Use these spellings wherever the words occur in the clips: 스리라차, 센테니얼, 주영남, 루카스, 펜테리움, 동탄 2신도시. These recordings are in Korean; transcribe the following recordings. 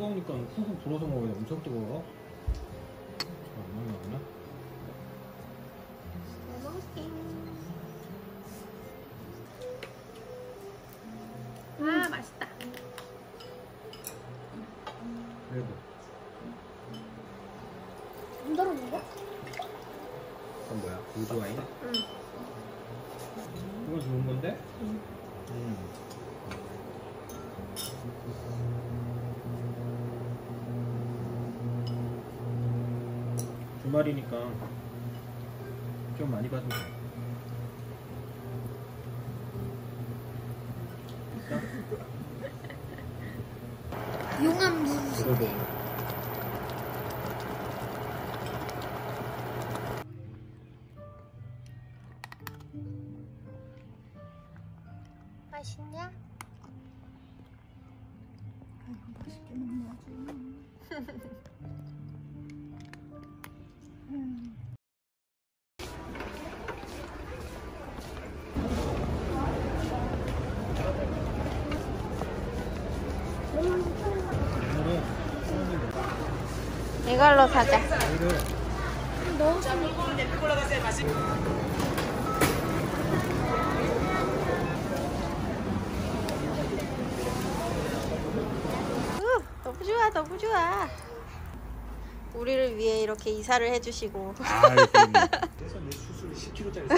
뜨거우니까 훅훅 불어서 먹어야 돼. 엄청 뜨거워. 얼마나 나오나? 잘 먹을게. 아, 맛있다. 그래도. 안 떨어진 거야? 그건 뭐야? 우주 와인? 응. 이거 좋은 건데? 응. 주말이니까 좀 많이 봐도 돼. 용암 무수대. 맛있냐? 아이고, 맛있게 먹어야지. 이걸로 사자. 너무 재밌는데 콜라가세 맛이. 너무 좋아, 너무 좋아. 우리를 위해 이렇게 이사를 해주시고. 아, 그래서 내 수술이 10kg짜리.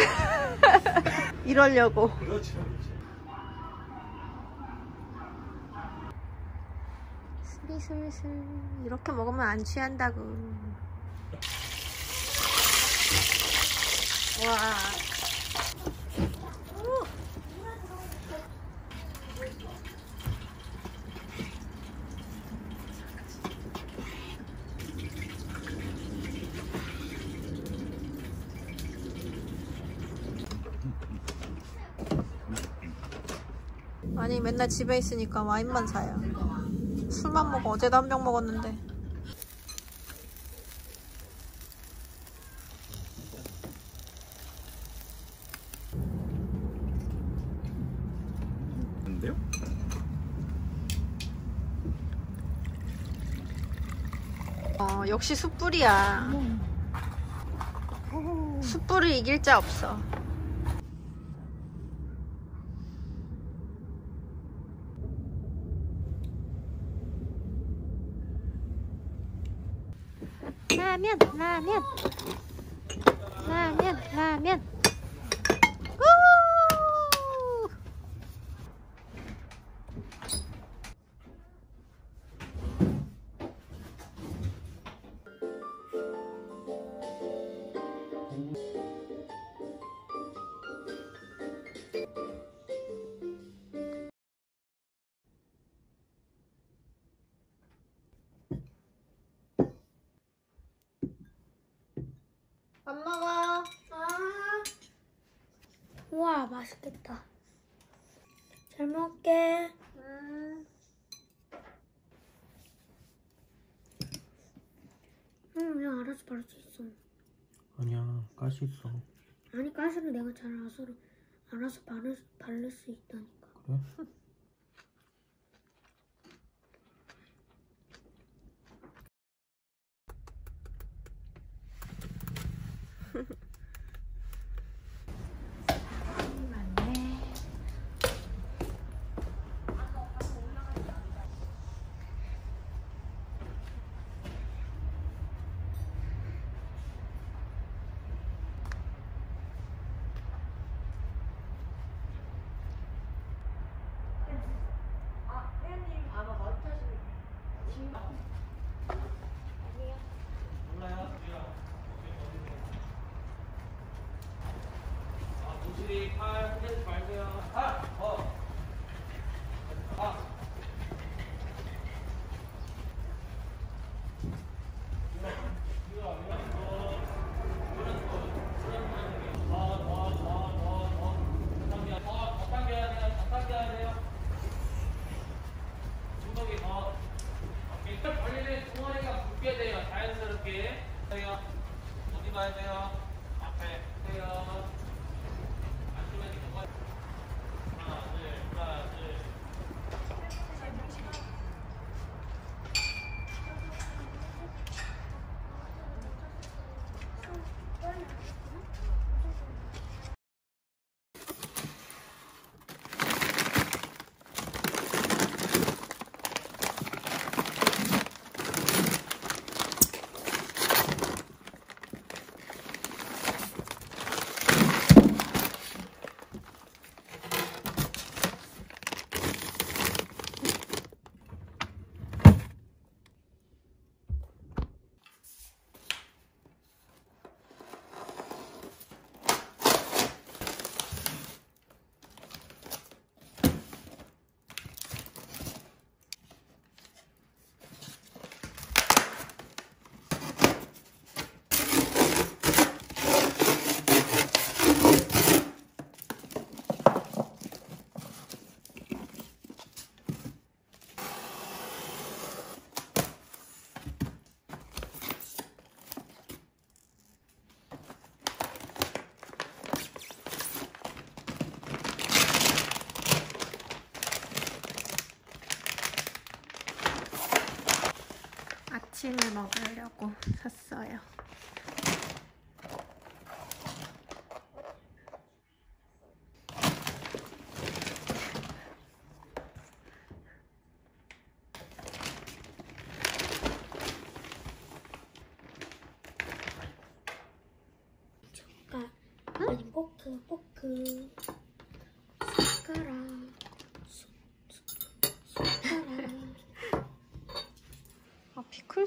이러려고. 그렇죠. 슬슬 이렇게 먹으면 안 취한다고. 와. 오. 아니 맨날 집에 있으니까 와인만 사요. 술만 먹어. 어제도 한 병 먹었는데. 근데요? 역시 숯불이야. 숯불을 이길 자 없어. 라면. 우! 안 먹어. 아. 우와, 맛있겠다. 잘 먹을게. 야, 알아서 바를 수 있어. 아니야, 가시 있어. 아니, 가시는 내가 잘 알아서 바를 수 있다니까. 그래? 아침에 먹으려고 샀어요. 포크 숟가락 아, 피클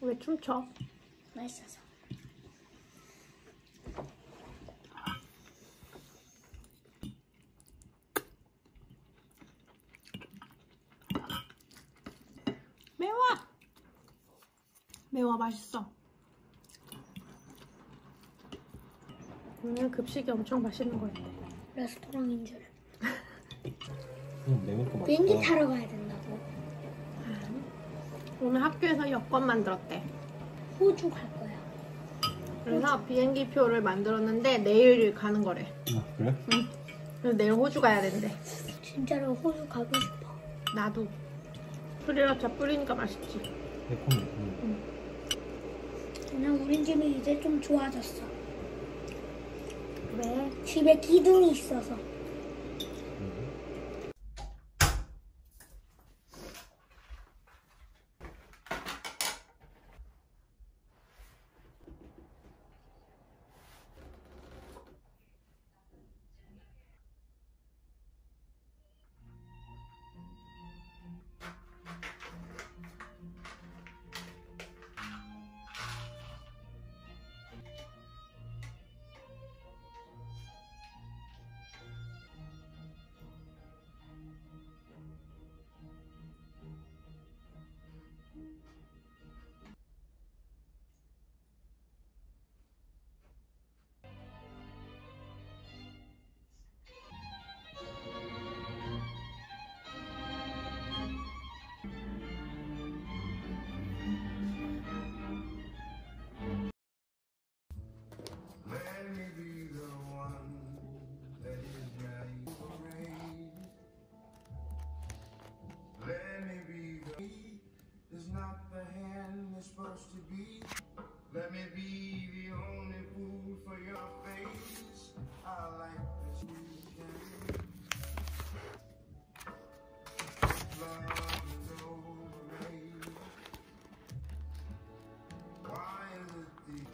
왜 춤춰? 맛있어서. 매워, 맛있어. 오늘 급식이 엄청 맛있는 거 같아. 레스토랑인 줄. 비행기 타러 가야 된다고. 오늘 학교에서 여권 만들었대. 호주 갈 거야. 그래서 호주. 비행기 표를 만들었는데 내일 가는 거래. 아, 그래? 응. 그래서 내일 호주 가야 된대. 진짜로 호주 가고 싶어. 나도. 스리라차 뿌리니까 맛있지. 매콤해. 응. 우리 집이 이제 좀 좋아졌어. 왜? 집에 기둥이 있어서. Supposed to be. Let me be the only fool for your face. I like that you can. Love is overrated. Why is it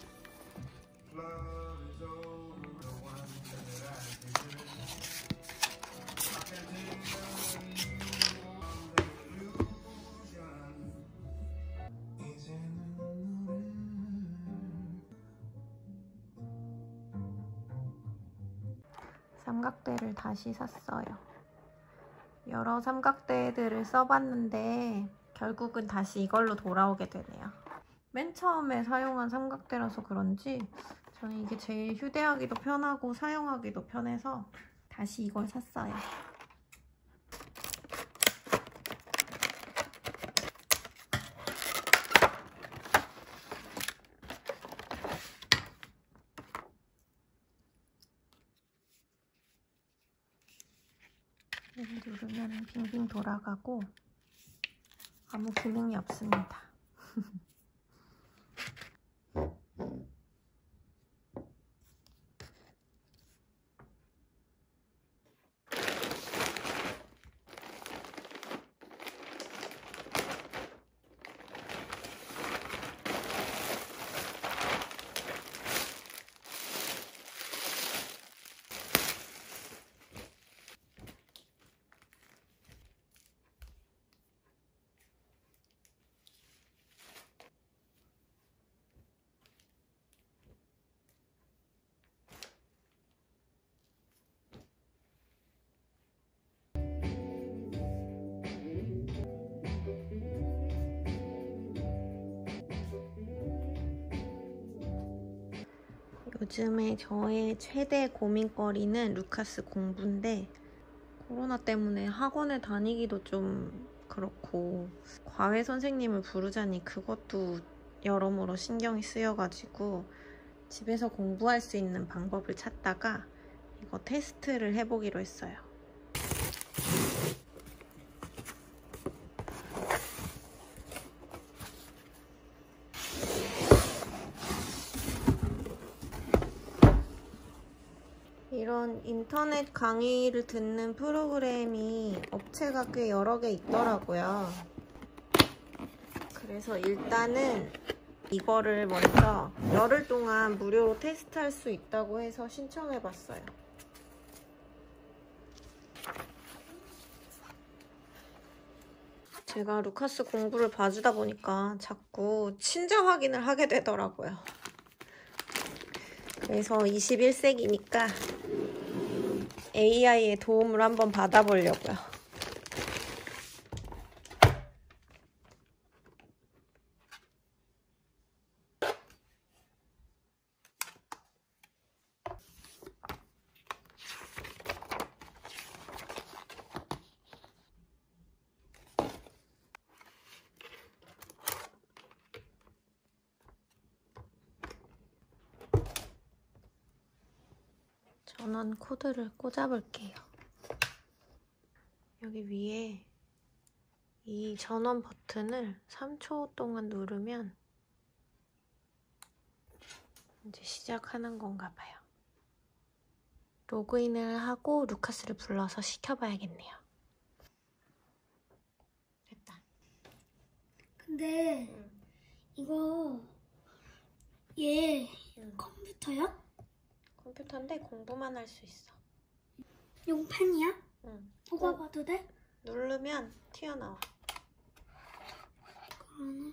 the love is over the one that I deserve? I can take it away. 삼각대를 다시 샀어요. 여러 삼각대들을 써봤는데 결국은 다시 이걸로 돌아오게 되네요. 맨 처음에 사용한 삼각대라서 그런지 저는 이게 제일 휴대하기도 편하고 사용하기도 편해서 다시 이걸 샀어요. 누르면 빙빙 돌아가고 아무 기능이 없습니다. 요즘에 저의 최대 고민거리는 루카스 공부인데, 코로나 때문에 학원을 다니기도 좀 그렇고 과외 선생님을 부르자니 그것도 여러모로 신경이 쓰여가지고 집에서 공부할 수 있는 방법을 찾다가 이거 테스트를 해보기로 했어요. 이런 인터넷 강의를 듣는 프로그램이 업체가 꽤 여러 개 있더라고요. 그래서 일단은 이거를 먼저 열흘 동안 무료로 테스트할 수 있다고 해서 신청해봤어요. 제가 루카스 공부를 봐주다 보니까 자꾸 친자 확인을 하게 되더라고요. 그래서 21세기니까 AI의 도움을 한번 받아보려고요. 전원 코드를 꽂아볼게요. 여기 위에 이 전원 버튼을 3초 동안 누르면 이제 시작하는 건가 봐요. 로그인을 하고 루카스를 불러서 시켜봐야겠네요. 됐다. 근데 이거 얘 컴퓨터야? 컴퓨터인데 공부만 할 수 있어. 이거 펜이야? 응. 뽑아봐도 돼? 누르면 튀어나와. 그러네.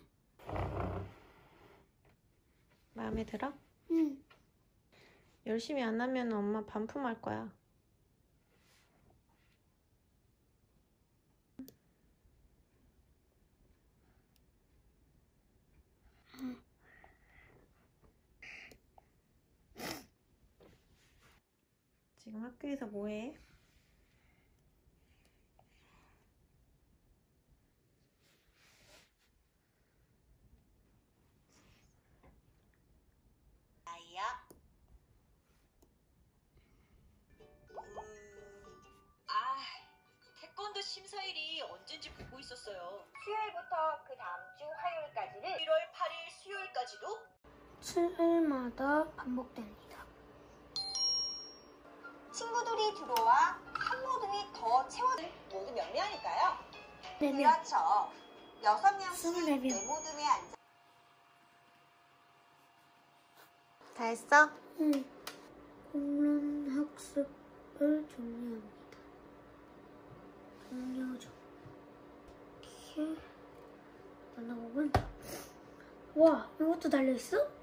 마음에 들어? 응. 열심히 안 하면 엄마 반품할 거야. 지금 학교에서 뭐해? 아이야? 태권도 심사일이 언젠지 보고 있었어요. 수요일부터 그 다음 주 화요일까지는 1월 8일 수요일까지도 7일마다 반복됩니다. 친구들이 들어와 한 모둠이 더 채워들. 모두 몇 명일까요? 4명. 그렇죠. 6명씩 네 모둠에 앉아. 다 했어? 응. 온라인 학습을 종료합니다. 종료 중. 이렇게 만나보면. 와, 이것도 달려있어?